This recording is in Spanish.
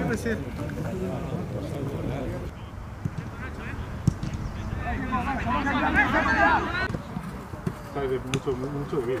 dejar crecer. Sabe mucho, mucho de vida.